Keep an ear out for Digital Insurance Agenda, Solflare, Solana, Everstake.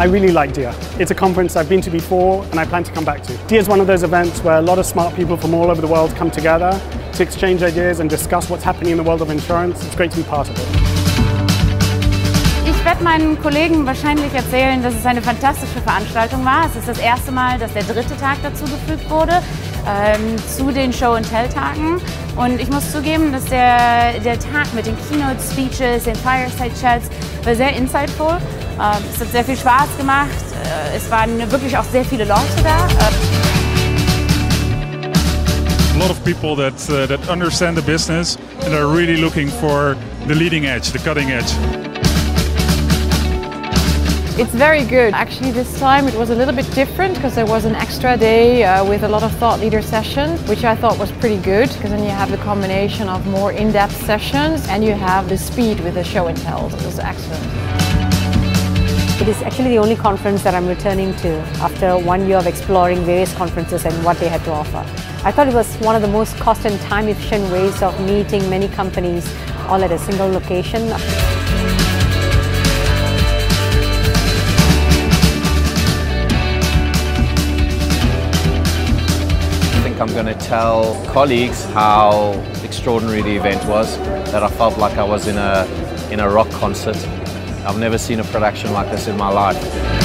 I really like DIA. It's a conference I've been to before and I plan to come back to. DIA is one of those events where a lot of smart people from all over the world come together to exchange ideas and discuss what's happening in the world of insurance. It's great to be part of it. Ich werde meinen Kollegen wahrscheinlich erzählen, dass es eine fantastische Veranstaltung war. Es ist das erste Mal, dass der dritte Tag dazugefügt wurde, zu den Show-and-Tell-Tagen. Und ich muss zugeben, dass der Tag mit den Keynote-Speeches, den Fireside-Chats war sehr insightful. Es hat sehr viel Spaß gemacht. Es waren wirklich auch sehr viele Leute da. A lot of people that understand the business and are really looking for the leading edge, the cutting edge. It's very good. Actually, this time it was a little bit different because there was an extra day with a lot of thought leader sessions, which I thought was pretty good because then you have the combination of more in-depth sessions and you have the speed with the show and tell. It was excellent. It is actually the only conference that I'm returning to after 1 year of exploring various conferences and what they had to offer. I thought it was one of the most cost and time efficient ways of meeting many companies all at a single location. I'm going to tell colleagues how extraordinary the event was, that I felt like I was in a rock concert. I've never seen a production like this in my life.